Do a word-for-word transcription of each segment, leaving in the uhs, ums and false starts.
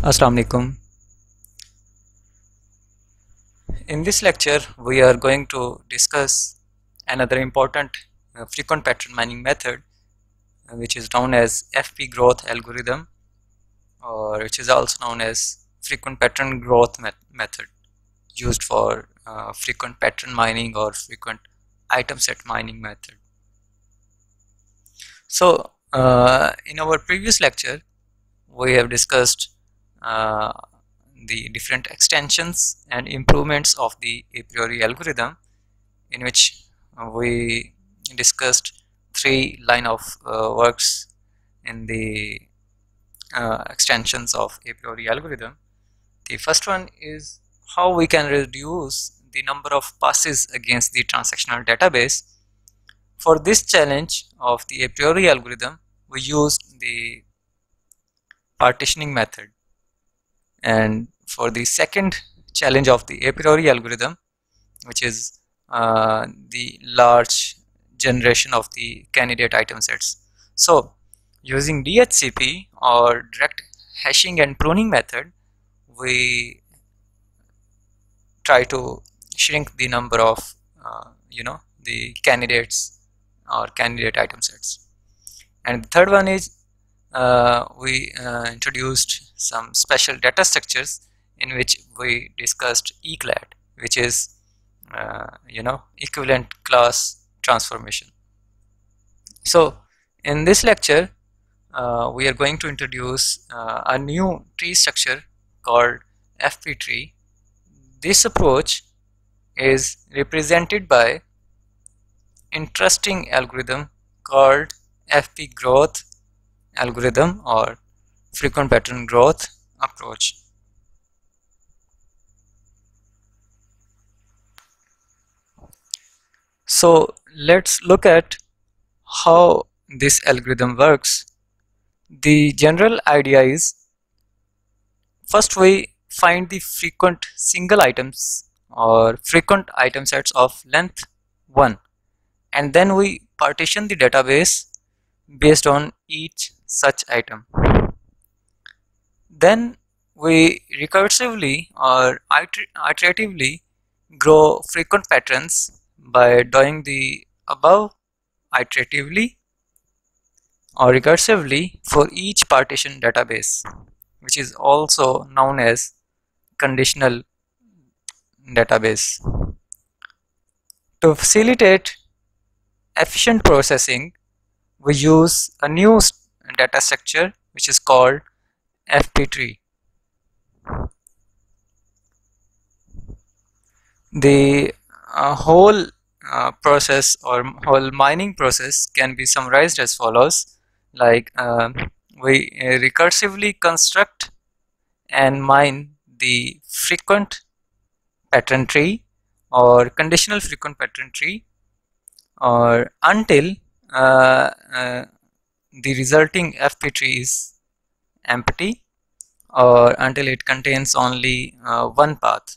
Assalamu alaikum. In this lecture we are going to discuss another important uh, frequent pattern mining method uh, which is known as F P growth algorithm, or which is also known as frequent pattern growth met method used for uh, frequent pattern mining or frequent item set mining method. So uh, in our previous lecture we have discussed Uh, the different extensions and improvements of the Apriori algorithm, in which we discussed three line of uh, works in the uh, extensions of Apriori algorithm. The first one is how we can reduce the number of passes against the transactional database. For this challenge of the Apriori algorithm we used the partitioning method, and for the second challenge of the Apriori algorithm, which is uh, the large generation of the candidate item sets, so using D H C P or direct hashing and pruning method we try to shrink the number of uh, you know the candidates or candidate item sets. And the third one is Uh, we uh, introduced some special data structures, in which we discussed E CLAT, which is uh, you know equivalent class transformation. So in this lecture uh, we are going to introduce uh, a new tree structure called F P tree. This approach is represented by interesting algorithm called F P growth algorithm or frequent pattern growth approach. So let's look at how this algorithm works. The general idea is, first we find the frequent single items or frequent item sets of length one, and then we partition the database based on each such item. Then we recursively or iter iteratively grow frequent patterns by doing the above iteratively or recursively for each partition database, which is also known as conditional database. To facilitate efficient processing we use a new data structure which is called F P tree. The uh, whole uh, process or whole mining process can be summarized as follows, like uh, we recursively construct and mine the frequent pattern tree or conditional frequent pattern tree, or until Uh, uh, the resulting F P tree is empty, or until it contains only uh, one path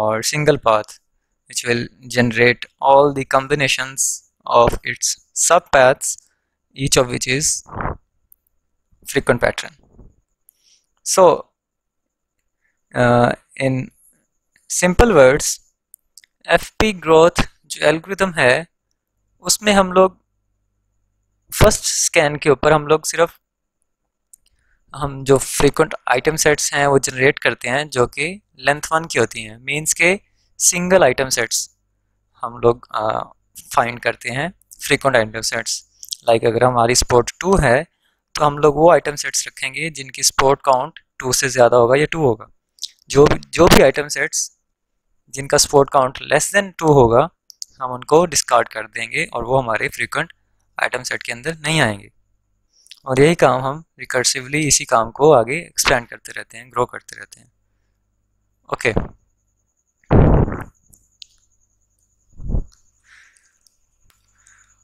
or single path, which will generate all the combinations of its subpaths, each of which is frequent pattern. So uh, in simple words, F P growth जो algorithm है उसमें हम लोग first scan के ऊपर हम लोग सिर्फ हम जो फ्रीक्वेंट आइटम सेट्स हैं वो जनरेट करते हैं, जो कि लेंथ वन की होती हैं, मींस के सिंगल आइटम सेट्स हम लोग फाइंड करते हैं फ्रीक्वेंट आइटम सेट्स. लाइक अगर हमारी स्पोर्ट टू है तो हम लोग वो आइटम सेट्स रखेंगे जिनकी स्पोर्ट काउंट टू से ज़्यादा होगा या टू होगा. जो जो भी आइटम सेट्स जिनका support count less than two होगा हम उनको डिस्कार्ड कर देंगे और वो हमारे फ्रीक्वेंट आइटम सेट के अंदर नहीं आएंगे. और यही काम हम रिकर्सिवली इसी काम को आगे एक्सपेंड करते रहते हैं, ग्रो करते रहते हैं. ओके,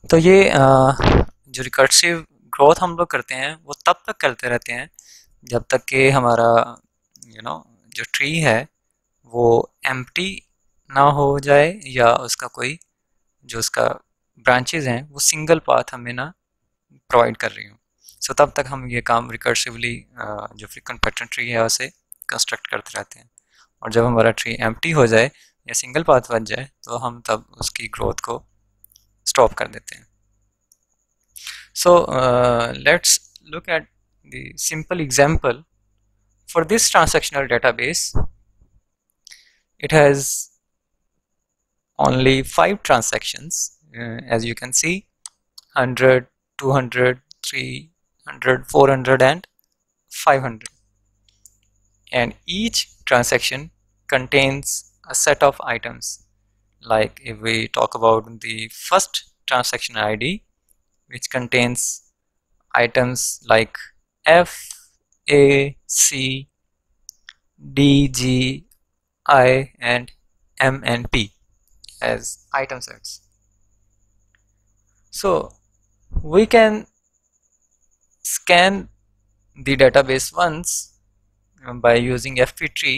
तो ये जो रिकर्सिव ग्रोथ हम लोग करते हैं वो तब तक करते रहते हैं जब तक कि हमारा यू नो जो ट्री है वो एम्प्टी ना हो जाए, या उसका कोई जो उसका ब्रांचेज हैं वो सिंगल पाथ हमें ना प्रोवाइड कर रही हूँ. सो so, तब तक हम ये काम रिकर्सिवली जो फ्रीक्वेंट पैटर्न ट्री है उसे कंस्ट्रक्ट करते रहते हैं, और जब हमारा ट्री एम्प्टी हो जाए या सिंगल पाथ बन जाए तो हम तब उसकी ग्रोथ को स्टॉप कर देते हैं। So let's look at the simple example for this transactional database. It has only five transactions, uh, as you can see, one hundred, two hundred, three hundred, four hundred and five hundred, and each transaction contains a set of items. Like if we talk about the first transaction I D, which contains items like F, A, C, D, G, I and M and P as item sets. So we can scan the database once by using F P tree.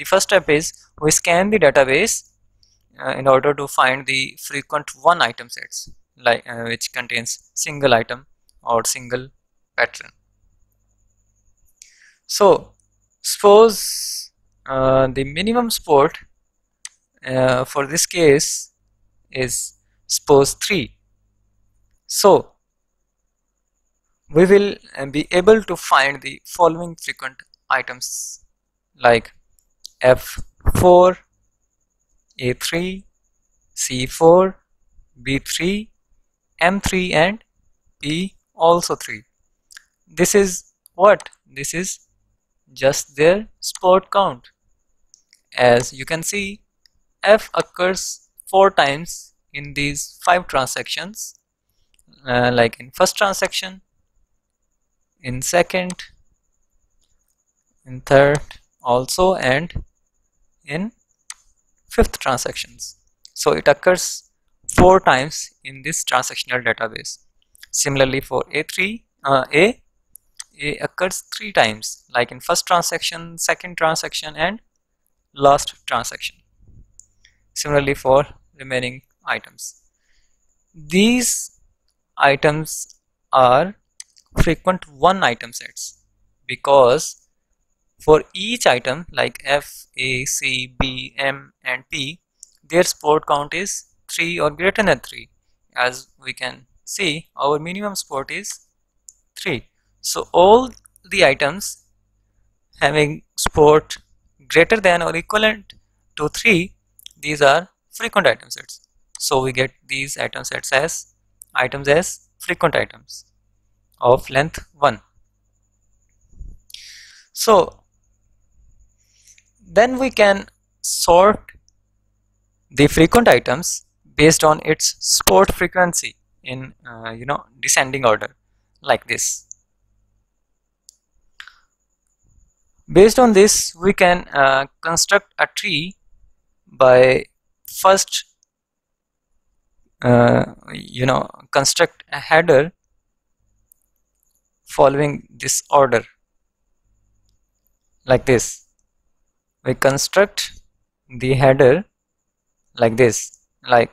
The first step is we scan the database uh, in order to find the frequent one item sets, like uh, which contains single item or single pattern. So suppose uh, the minimum support Uh, for this case is suppose three. So we will uh, be able to find the following frequent items like F four, A three, C four, B three, M three and P also three. This is what? This is just their support count. As you can see, F occurs four times in these five transactions, uh, like in first transaction, in second, in third also, and in fifth transactions. So it occurs four times in this transactional database. Similarly for A three, uh, A, A occurs three times, like in first transaction, second transaction and last transaction. Similarly for remaining items, these items are frequent one item sets, because for each item like F, A, C, B, M and P, their support count is three or greater than three. As we can see, our minimum support is three. So all the items having support greater than or equivalent to three, these are frequent item sets. So we get these item sets as items as frequent items of length one. So then we can sort the frequent items based on its support frequency in uh, you know descending order, like this. Based on this, we can uh, construct a tree by first uh, you know construct a header following this order, like this. We construct the header like this, like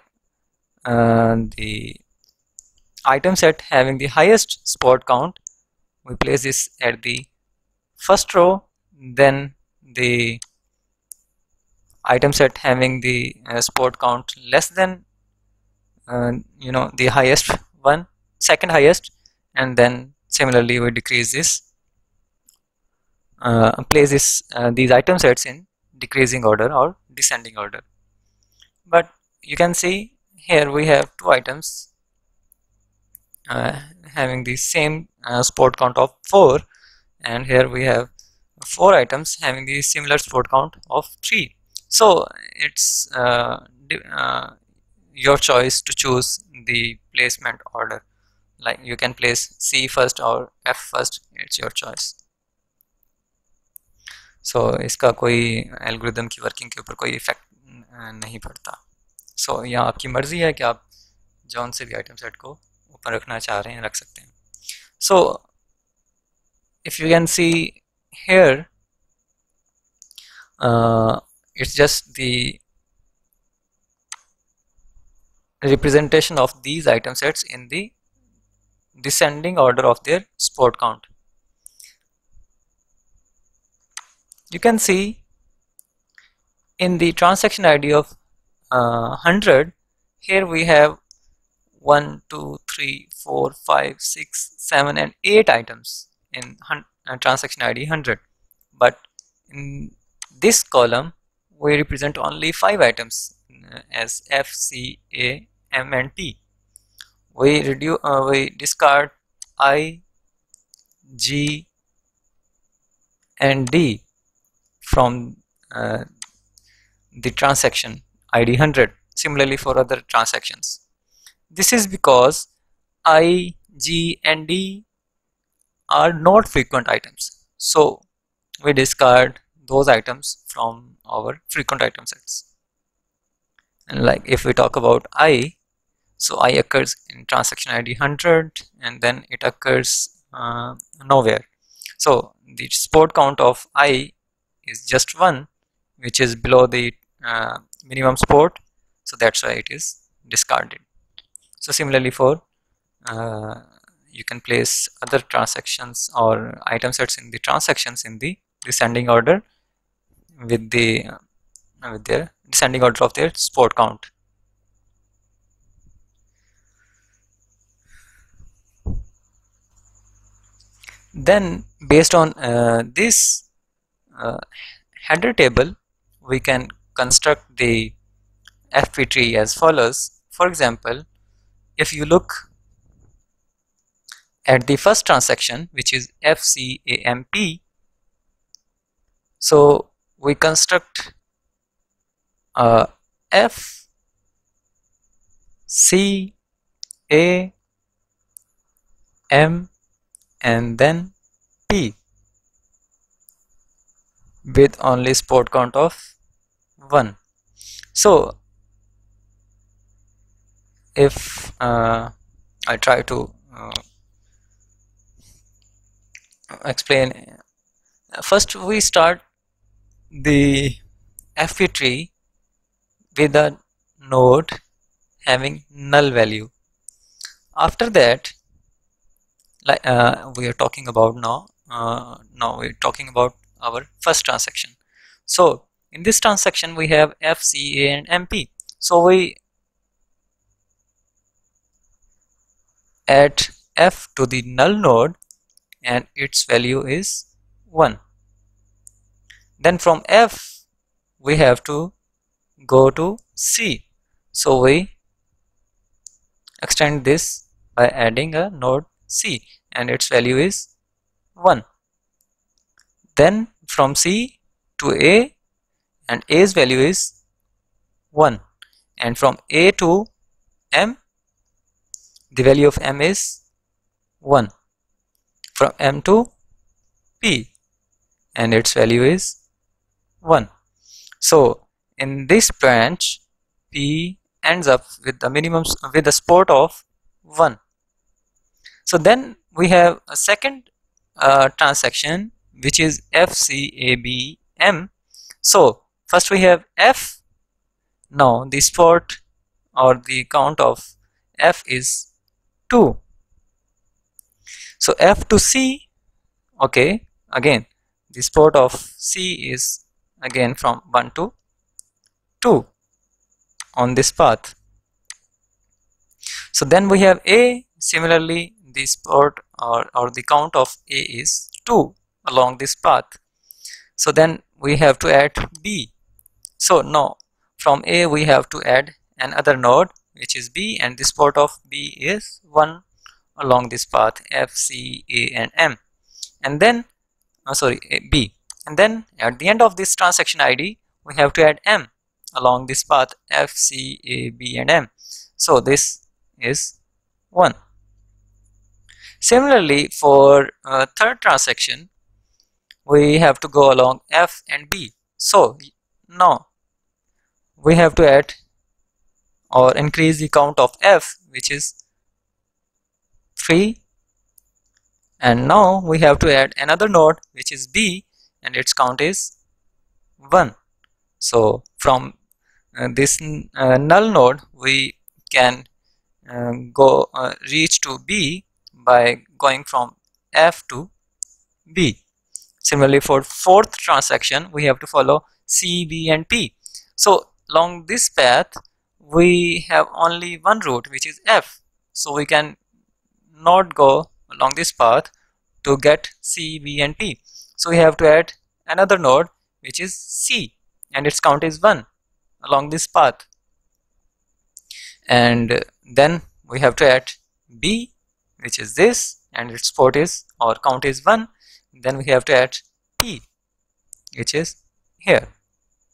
uh, the item set having the highest support count, we place this at the first row, then the item set having the uh, support count less than uh, you know the highest one, second highest, and then similarly we decrease this, uh, place this uh, these item sets in decreasing order or descending order. But you can see here we have two items uh, having the same uh, support count of four, and here we have four items having the similar support count of three. So it's uh, uh, your choice to choose the placement order, like you can place C first or F first, it's your choice. So इसका कोई algorithm की working के ऊपर कोई effect नहीं पड़ता। So यहाँ आपकी मर्जी है कि आप जौन से भी आइटम सेट को ओपन रखना चाह रहे हैं रख सकते हैं। So if you can see here, uh, it's just the representation of these item sets in the descending order of their spot count. You can see in the transaction I D of uh, one hundred, here we have one, two, three, four, five, six, seven and eight items in uh, transaction I D one hundred, but in this column we represent only five items uh, as F, C, A, M and T. We reduce, uh, we discard I, G and D from uh, the transaction I D one hundred. Similarly for other transactions. This is because I, G and D are not frequent items, so we discard those items from our frequent item sets. And like if we talk about I, so I occurs in transaction I D one hundred and then it occurs uh, nowhere. So the spot count of I is just one, which is below the uh, minimum spot, so that's why it is discarded. So similarly for uh, you can place other transactions or item sets in the transactions in the descending order with the uh, with their descending order of their spot count. Then based on uh, this uh, header table, we can construct the F P tree as follows. For example, if you look at the first transaction, which is F C A M P, so we construct uh, F, C, A, M and then P with only spot count of one. So if uh, I try to uh, explain, first we start the F P tree with a node having null value. After that, like uh, we are talking about now, uh, now we are talking about our first transaction. So in this transaction we have F, C, A and M P. So we add F to the null node and its value is one. Then from F we have to go to C. So we extend this by adding a node C and its value is one. Then from C to A and A's value is one, and from A to M the value of M is one, from M to P and its value is one. So in this branch P ends up with the minimum with a spot of one. So then we have a second uh, transaction, which is F C A B M. So first we have F. Now the spot or the count of F is two. So F to C, okay, again the spot of C is again from one to two on this path. So then we have A. Similarly the spot or, or the count of A is two along this path. So then we have to add B. So now from A we have to add another node, which is B, and the spot of B is one along this path F, C, A and M, and then oh, sorry B, and then at the end of this transaction I D we have to add M along this path F, C, A, B and M. So this is one. Similarly for uh, third transaction we have to go along F and B. So now we have to add or increase the count of F, which is three, and now we have to add another node, which is B, and its count is one. So from uh, this uh, null node we can uh, go uh, reach to B by going from F to B. Similarly, for fourth transaction, we have to follow C, B and T. So along this path, we have only one route, which is F. So we can not go along this path to get C, B and T. So we have to add another node, which is C, and its count is one along this path. And then we have to add B, which is this, and its port is or count is one. Then we have to add T, which is here,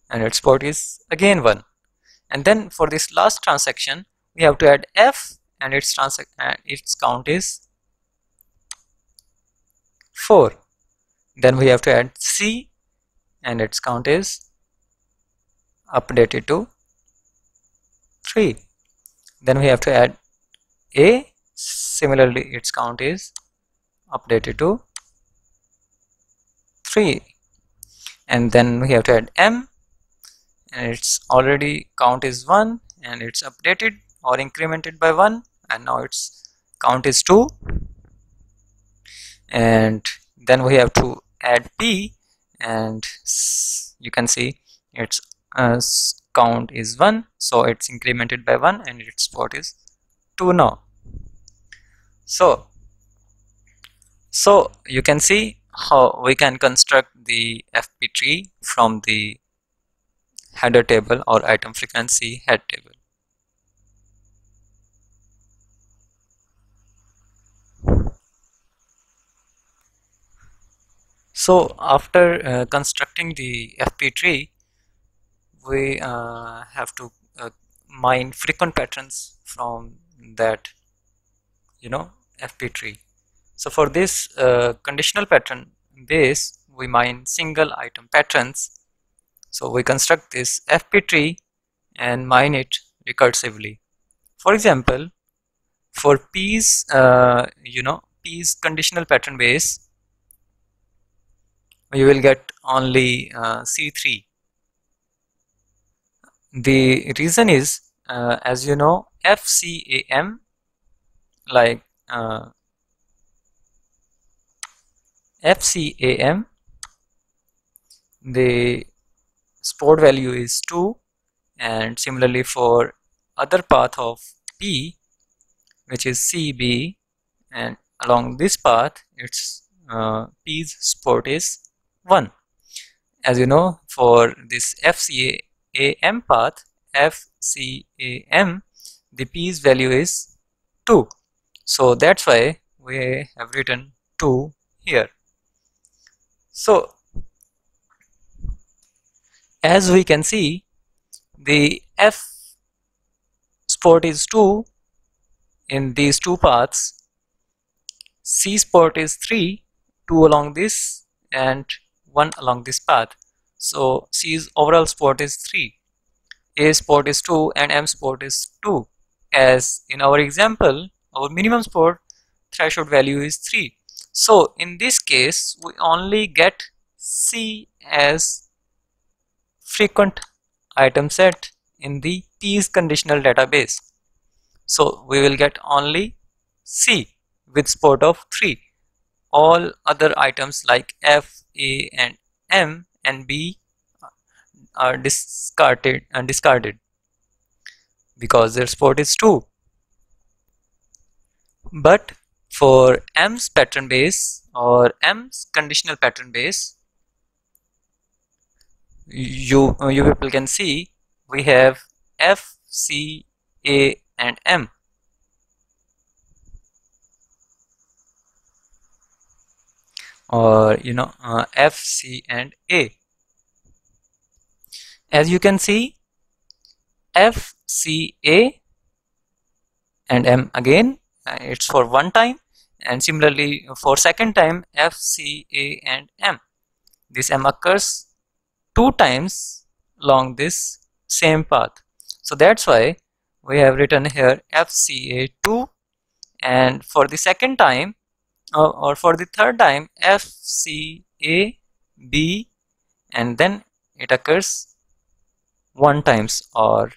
and its port is again one. And then for this last transaction, we have to add F, and its transaction and its count is four. Then we have to add C, and its count is updated to three. Then we have to add A, similarly its count is updated to three. And then we have to add M, and its already count is one, and it's updated or incremented by one, and now its count is two. And then we have to add P, and you can see its uh, count is one, so it's incremented by one, and its port is two now. So, so you can see how we can construct the F P tree from the header table or item frequency head table. So after uh, constructing the F P tree, we uh, have to uh, mine frequent patterns from that, you know, F P tree. So for this uh, conditional pattern base, we mine single item patterns. So we construct this F P tree and mine it recursively. For example, for P's, uh, you know, P's conditional pattern base, you will get only uh, C three. The reason is, uh, as you know, F C A M, like uh, F C A M, the sport value is two, and similarly for other path of P, which is C B, and along this path, its uh, P's sport is one. As you know, for this F C A M path, F C A M, the P's value is two. So that's why we have written two here. So as we can see, the F sport is two in these two paths. C sport is three, two along this and one along this path. So C's overall sport is three, A sport is two, and M sport is two. As in our example, our minimum sport threshold value is three. So in this case, we only get C as frequent item set in the P's conditional database. So we will get only C with sport of three. All other items like F, A and M and B are discarded and discarded because their sport is two. But for M's pattern base or M's conditional pattern base, you, you people can see we have F, C, A and M. Or you know, uh, F, C and A. As you can see, F, C, A and M again, uh, it's for one time, and similarly for second time, F, C, A and M. This M occurs two times along this same path. So that's why we have written here F, C, A two, and for the second time, Uh, or for the third time, F, C, A, B, and then it occurs one times or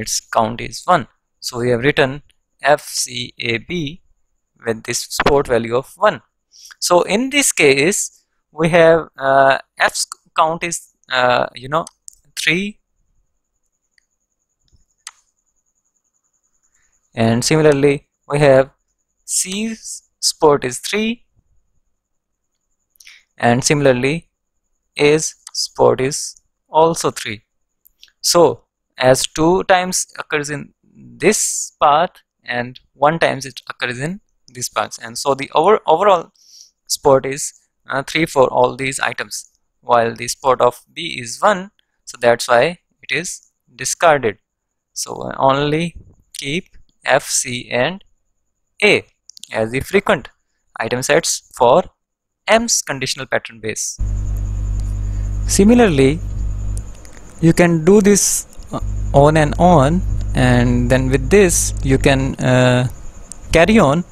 its count is one. So we have written F, C, A, B with this support value of one. So in this case we have uh, f count is uh, you know three, and similarly we have c support is three, and similarly a support is also three. So as two times occurs in this part and one times it occurs in this part, and so the over, overall support is uh, three for all these items, while the support of B is one, so that's why it is discarded. So I only keep F, C and A as the frequent item sets for M's conditional pattern base. Similarly, you can do this on and on, and then with this you can uh, carry on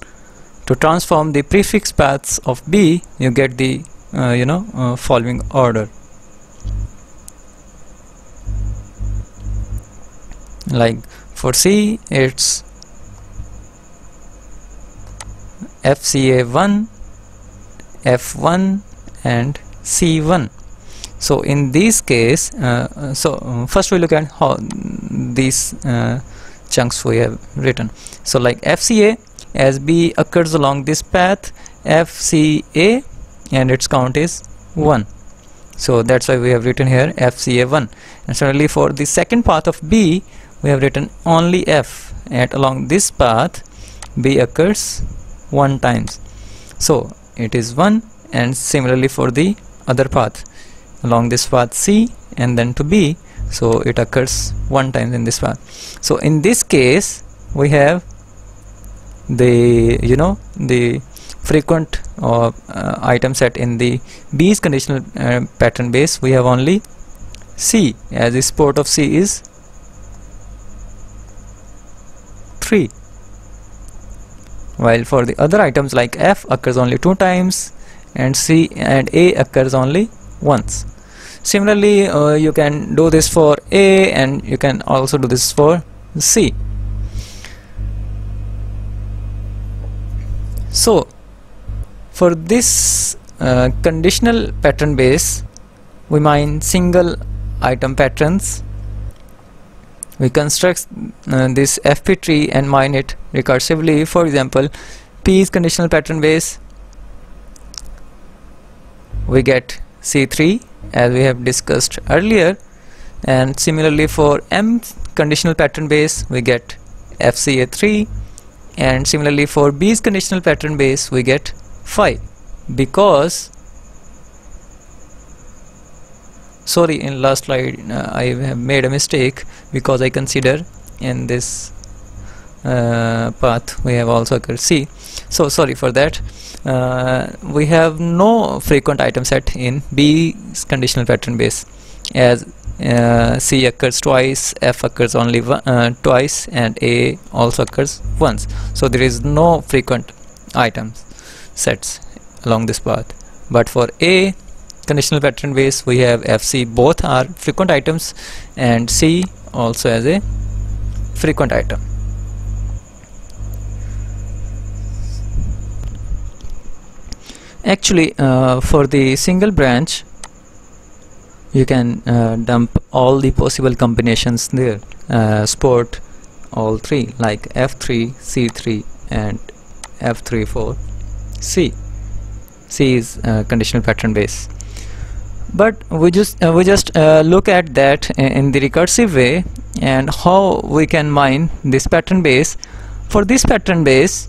to transform the prefix paths of B. You get the uh, you know uh, following order, like for C it's F C A one, F one and C one. So in this case uh, so uh, first we look at how these uh, chunks we have written. So like F C A, as B occurs along this path, F C A and its count is one, so that's why we have written here F C A one. And similarly for the second path of B, we have written only F, and along this path B occurs one times, so it is one. And similarly for the other path, along this path C and then to B, so it occurs one times in this path. So in this case we have the you know the frequent or uh, item set in the B's conditional uh, pattern base. We have only C, as the support of C is three, while for the other items like F occurs only two times and C and A occurs only once. Similarly uh, you can do this for A, and you can also do this for C. So for this uh, conditional pattern base, we mine single item patterns. We construct uh, this F P tree and mine it recursively. For example, P's conditional pattern base, we get C three as we have discussed earlier, and similarly for M conditional pattern base we get F C A three, and similarly for B's conditional pattern base we get five, because sorry in last slide uh, I have made a mistake, because I consider in this uh, path we have also occurred C, so sorry for that. Uh, we have no frequent item set in B's conditional pattern base, as uh, C occurs twice, F occurs only one, uh, twice and A also occurs once, so there is no frequent item sets along this path. But for A conditional pattern base we have F C, both are frequent items, and C also as a frequent item. Actually uh, for the single branch you can uh, dump all the possible combinations there, uh, support all three like F three, C three and F three for C. C is uh, conditional pattern base, but we just uh, we just uh, look at that in the recursive way and how we can mine this pattern base. For this pattern base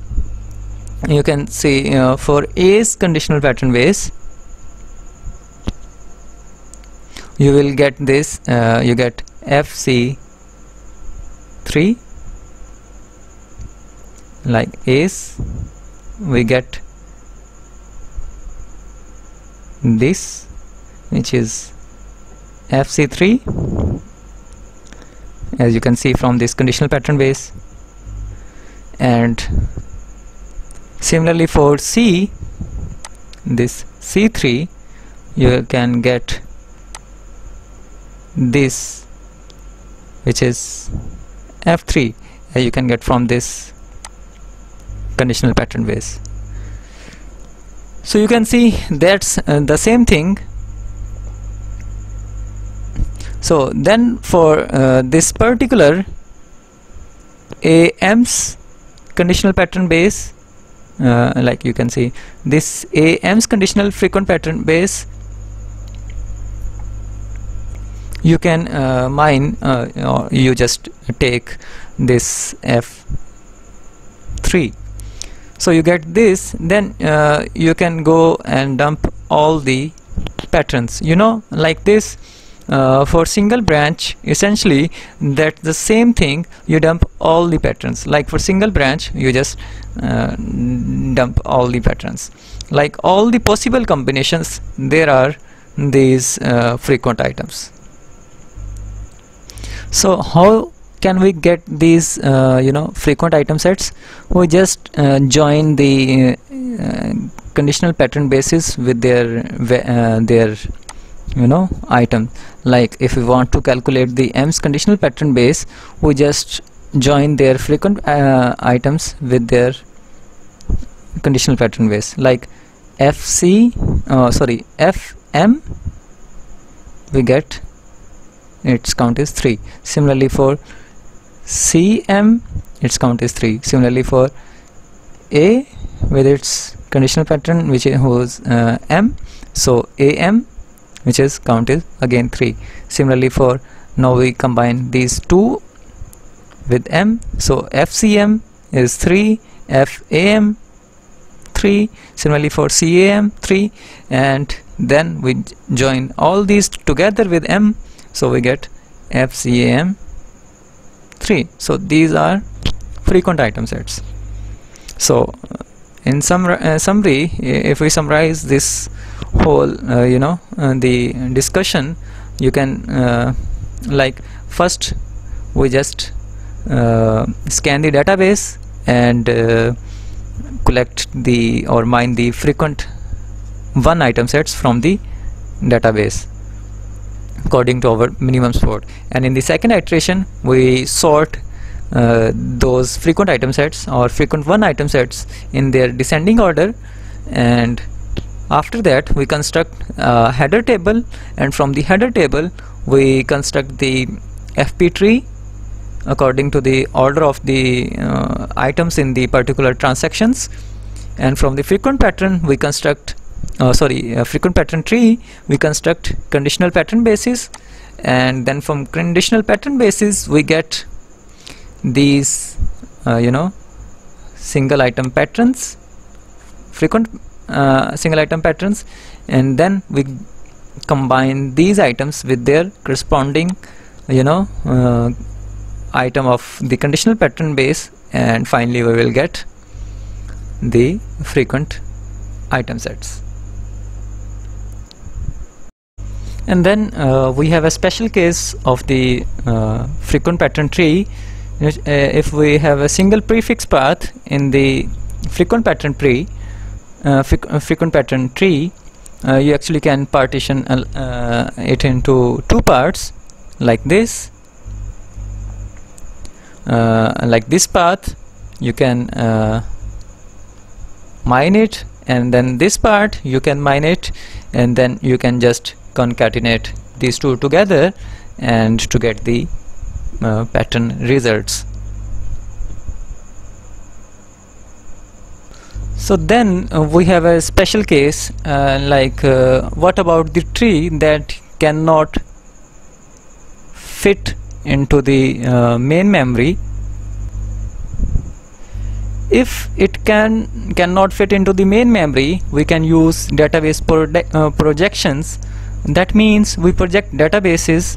you can see uh, for A's conditional pattern base you will get this uh, you get F C three, like A's we get this, which is F C three, as you can see from this conditional pattern base. And similarly for C, this C three, you can get this, which is F three, you can get from this conditional pattern ways. So you can see that's uh, the same thing. So then for uh, this particular A M's conditional pattern base, uh, like you can see this A M's conditional frequent pattern base, you can uh, mine uh, or you just take this F three. So you get this, then uh, you can go and dump all the patterns, you know, like this. Uh, for single branch, essentially that's the same thing. You dump all the patterns. Like for single branch, you just uh, dump all the patterns, like all the possible combinations there are these uh, frequent items. So how can we get these uh, you know, frequent item sets? We just uh, join the uh, conditional pattern bases with their uh, their you know item. Like if we want to calculate the M's conditional pattern base, we just join their frequent uh, items with their conditional pattern base, like F C uh, sorry F M, we get its count is three. Similarly for C M, its count is three. Similarly for A with its conditional pattern, which holds uh, M, so A M, which is count is again three. Similarly for, now we combine these two with M, so F C M is three, F A M three, similarly for C A M three, and then we join all these together with M, so we get F C A M three. So these are frequent item sets. So in some uh, summary, if we summarize this whole uh, you know uh, the discussion, you can uh, like first we just uh, scan the database and uh, collect the or mine the frequent one item sets from the database according to our minimum sort, and in the second iteration we sort uh, those frequent item sets or frequent one item sets in their descending order, and after that we construct a header table, and from the header table we construct the F P tree according to the order of the uh, items in the particular transactions, and from the frequent pattern we construct Uh, sorry uh, frequent pattern tree we construct conditional pattern bases, and then from conditional pattern bases we get these uh, you know single item patterns, frequent uh, single item patterns, and then we combine these items with their corresponding you know uh, item of the conditional pattern base, and finally we will get the frequent item sets. And then uh, we have a special case of the uh, frequent pattern tree. Uh, if we have a single prefix path in the frequent pattern tree, uh, fre uh, frequent pattern tree, uh, you actually can partition uh, it into two parts, like this. Uh, like this path, you can uh, mine it, and then this part you can mine it, and then you can just concatenate these two together and to get the uh, pattern results. So then uh, we have a special case uh, like uh, what about the tree that cannot fit into the uh, main memory? If it can cannot fit into the main memory, we can use database uh, projections. That means we project databases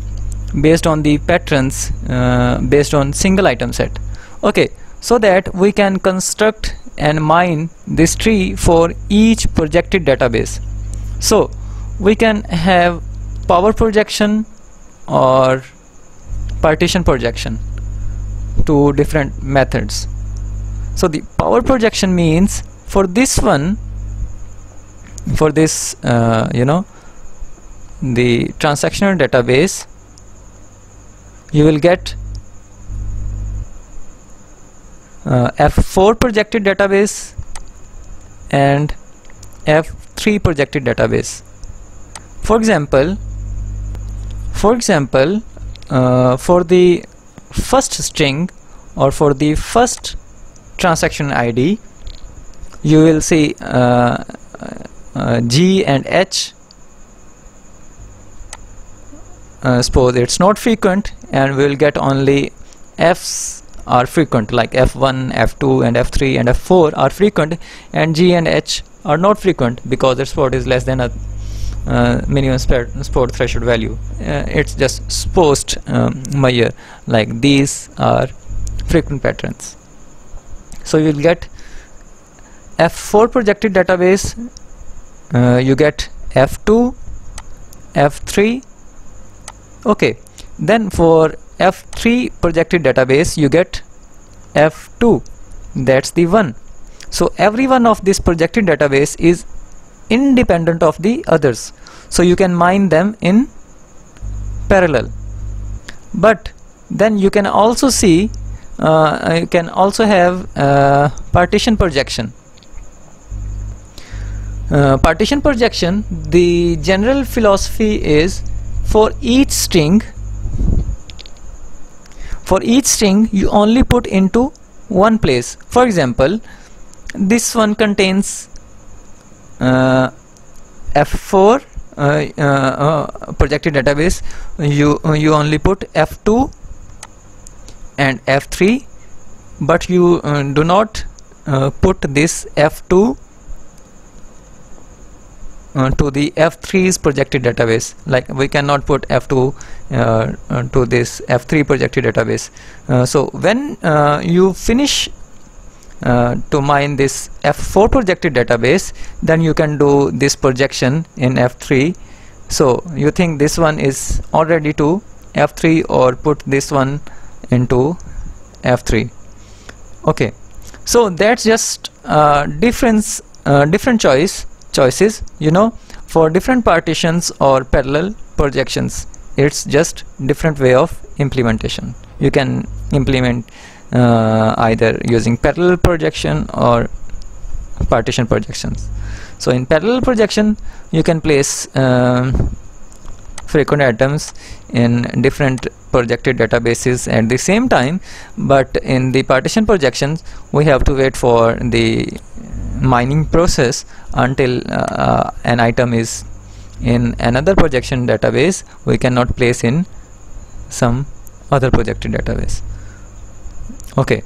based on the patterns uh, based on single item set, okay, so that we can construct and mine this tree for each projected database. So we can have power projection or partition projection, two different methods. So the power projection means for this one, for this uh, you know the transactional database, you will get uh, F four projected database and F three projected database. For example, for example, uh, for the first string or for the first transaction I D, you will see uh, uh, G and H. Uh, suppose it's not frequent, and we'll get only F's are frequent, like F one, F two, and F three and F four are frequent, and G and H are not frequent because their support is less than a uh, minimum support threshold value. Uh, it's just supposed um, measure, like these are frequent patterns. So you'll get F four projected database, uh, you get F two, F three. Okay, then for F three projected database you get F two, that's the one. So every one of this projected database is independent of the others, so you can mine them in parallel. But then you can also see uh, you can also have uh, partition projection. Uh, partition projection, the general philosophy is for each string for each string you only put into one place. For example, this one contains uh, F four uh, uh, uh, projected database, you you only put F two and F three, but you uh, do not uh, put this F two Uh, to the F three's projected database. Like we cannot put F two uh, uh, to this F three projected database. Uh, so when uh, you finish uh, to mine this F four projected database, then you can do this projection in F three. So you think this one is already to F three, or put this one into F three. Okay, so that's just uh, difference uh, different choice choices, you know, for different partitions or parallel projections. It's just different way of implementation. You can implement uh, either using parallel projection or partition projections. So in parallel projection you can place um, frequent items in different projected databases at the same time, but in the partition projections we have to wait for the mining process until uh, an item is in another projection database. We cannot place in some other projected database. Okay,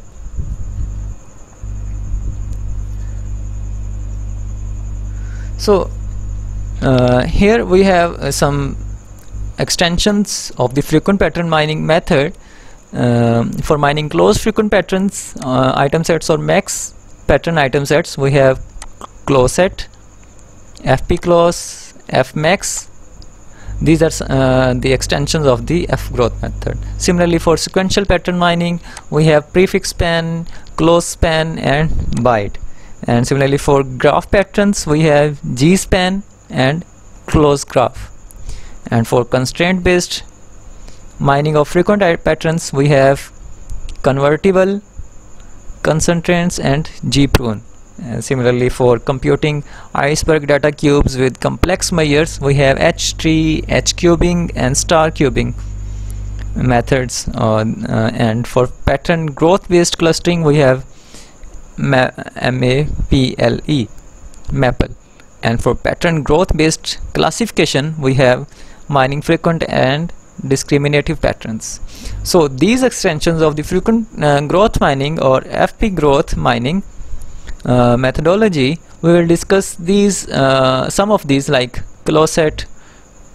so uh, here we have uh, some extensions of the frequent pattern mining method uh, for mining closed frequent patterns, uh, item sets or max pattern item sets. We have closet, F P close, F max. These are uh, the extensions of the F growth method. Similarly, for sequential pattern mining we have prefix span, close span and byte. And similarly for graph patterns we have g-span and close graph. And for constraint based mining of frequent patterns we have convertible, constraints and g-prune. And similarly for computing iceberg data cubes with complex measures we have H three, H-cubing and star-cubing methods. On, uh, and for pattern growth based clustering we have MAPLE, MAPLE. And for pattern growth based classification we have mining frequent and discriminative patterns. So these extensions of the frequent uh, growth mining or F P growth mining uh, methodology, we will discuss these uh, some of these, like closet,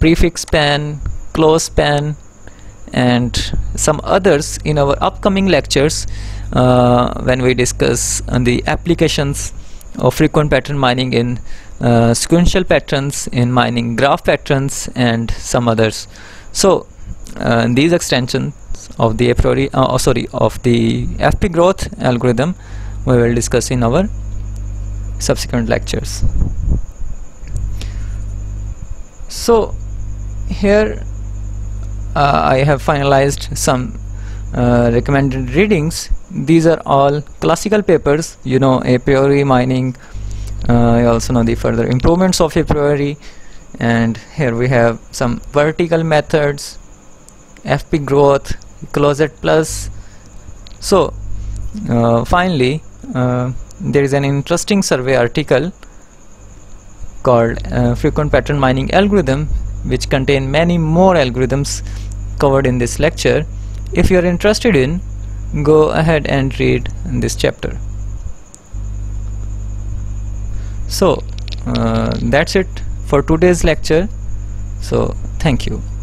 prefix span, close span and some others in our upcoming lectures uh, when we discuss on the applications of frequent pattern mining in uh, sequential patterns, in mining graph patterns and some others. So Uh, these extensions of the Apriori, uh, sorry, of the F P growth algorithm we will discuss in our subsequent lectures. So here uh, I have finalized some uh, recommended readings, these are all classical papers, you know, Apriori mining. Uh, I also know the further improvements of Apriori, and here we have some vertical methods, F P growth, closet plus. So uh, finally uh, there is an interesting survey article called uh, Frequent Pattern Mining Algorithm, which contain many more algorithms covered in this lecture. If you are interested in, go ahead and read this chapter. So uh, that's it for today's lecture. So thank you.